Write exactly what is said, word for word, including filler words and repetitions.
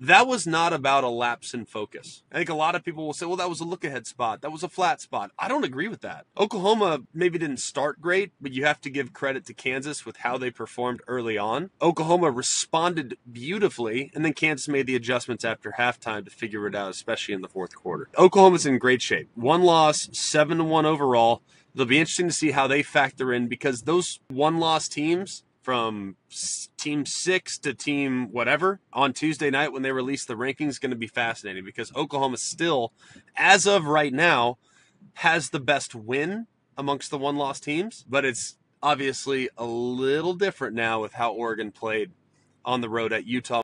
that was not about a lapse in focus. I think a lot of people will say, well, that was a look-ahead spot. That was a flat spot. I don't agree with that. Oklahoma maybe didn't start great, but you have to give credit to Kansas with how they performed early on. Oklahoma responded beautifully, and then Kansas made the adjustments after halftime to figure it out, especially in the fourth quarter. Oklahoma's in great shape. One loss, seven to one overall. It'll be interesting to see how they factor in, because those one-loss teams from team six to team whatever on Tuesday night when they release the rankings is going to be fascinating, because Oklahoma still, as of right now, has the best win amongst the one-loss teams. But it's obviously a little different now with how Oregon played on the road at Utah.